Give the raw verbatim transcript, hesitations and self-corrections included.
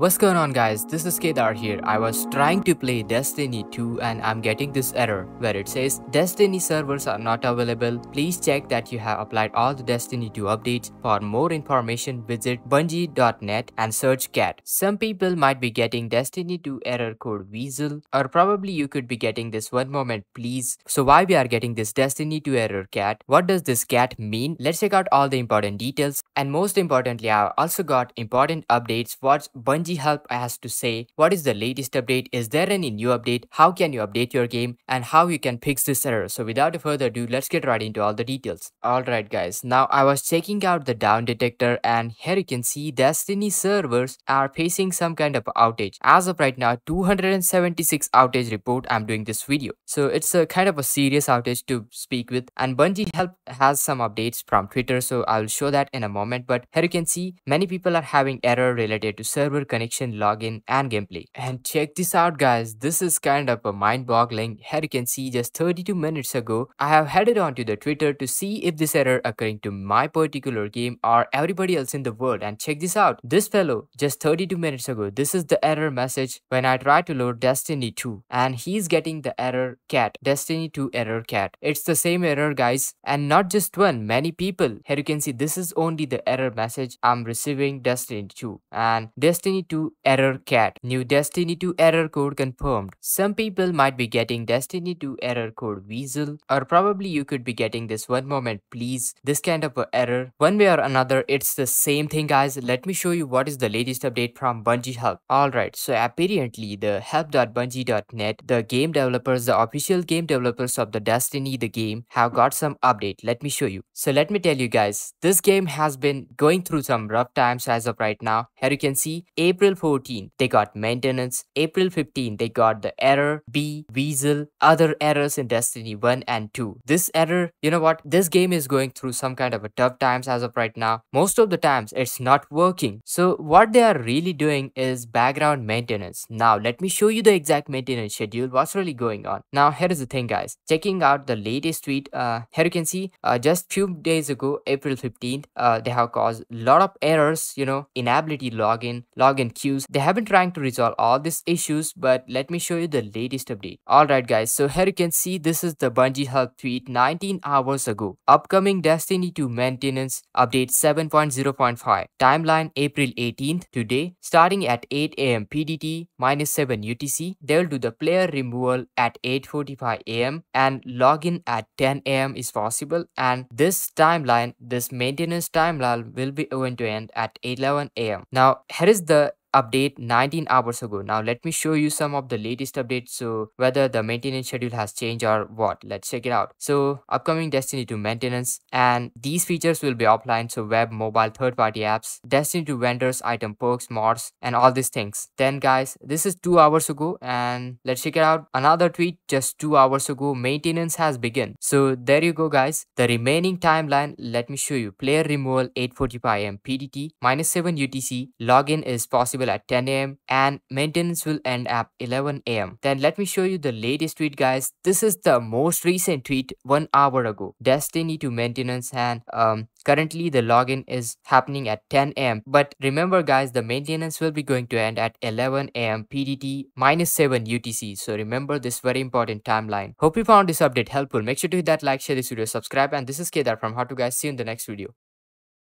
What's going on, guys? This is Kedar here. I was trying to play Destiny two and I'm getting this error where it says Destiny servers are not available. Please check that you have applied all the Destiny two updates. For more information, visit Bungie dot net and search Cat. Some people might be getting Destiny two error code weasel, or probably you could be getting this one moment please. So why we are getting this Destiny two error Cat? What does this Cat mean? Let's check out all the important details, and most importantly I also got important updates. What's Bungie help has to say? What is the latest update? Is there any new update? How can you update your game, and how you can fix this error? So without further ado, let's get right into all the details. Alright guys, now I was checking out the down detector, and here you can see Destiny servers are facing some kind of outage. As of right now, two hundred seventy-six outage report I'm doing this video, so it's a kind of a serious outage to speak with. And Bungie help has some updates from Twitter, so I'll show that in a moment. But here you can see many people are having error related to server connection, connection, login, and gameplay. And check this out guys, this is kind of a mind-boggling. Here you can see just thirty-two minutes ago, I have headed on to the Twitter to see if this error occurring to my particular game or everybody else in the world. And check this out, this fellow just thirty-two minutes ago, this is the error message when I try to load Destiny two, and he's getting the error Cat, Destiny two error Cat. It's the same error guys, and not just one, many people. Here you can see this is only the error message I'm receiving Destiny two, and Destiny two error Cat, new Destiny two error code confirmed. Some people might be getting Destiny two error code weasel, or probably you could be getting this one moment please. This kind of a error, one way or another, it's the same thing guys. Let me show you what is the latest update from Bungie help. Alright, so apparently the help dot bungie dot net, the game developers, the official game developers of the Destiny the game, have got some update. Let me show you. So let me tell you guys, this game has been going through some rough times as of right now. Here you can see April fourteenth they got maintenance, April fifteenth they got the error B, weasel, other errors in Destiny one and two. This error, you know what, this game is going through some kind of a tough times as of right now. Most of the times it's not working. So what they are really doing is background maintenance. Now let me show you the exact maintenance schedule, what's really going on. Now here is the thing guys, checking out the latest tweet, uh, here you can see uh, just few days ago, April fifteenth, uh, they have caused a lot of errors, you know, inability login, login queues. They have been trying to resolve all these issues, but let me show you the latest update. Alright guys, so here you can see this is the Bungie help tweet nineteen hours ago. Upcoming Destiny two maintenance update seven point zero point five. Timeline April eighteenth, today, starting at eight A M P D T minus seven U T C. They will do the player removal at eight forty-five A M and login at ten A M is possible. And this timeline, this maintenance timeline will be going to end at eleven A M. Now here is the update nineteen hours ago. Now let me show you some of the latest updates, so whether the maintenance schedule has changed or what. Let's check it out. So upcoming Destiny two maintenance, and these features will be offline, so web, mobile, third-party apps, Destiny two vendors, item perks, mods, and all these things. Then guys, this is two hours ago, and let's check it out. Another tweet just two hours ago, maintenance has begun. So there you go guys, the remaining timeline. Let me show you. Player removal eight forty-five A M P D T minus seven U T C. Login is possible at ten A M and maintenance will end at eleven A M. Then let me show you the latest tweet guys. This is the most recent tweet one hour ago, Destiny two maintenance, and um currently the login is happening at ten A M But remember guys, the maintenance will be going to end at eleven A M P D T minus seven U T C. So remember this very important timeline. Hope you found this update helpful. Make sure to hit that like, share this video, subscribe, and this is Kedar from How To Guys. See you in the next video.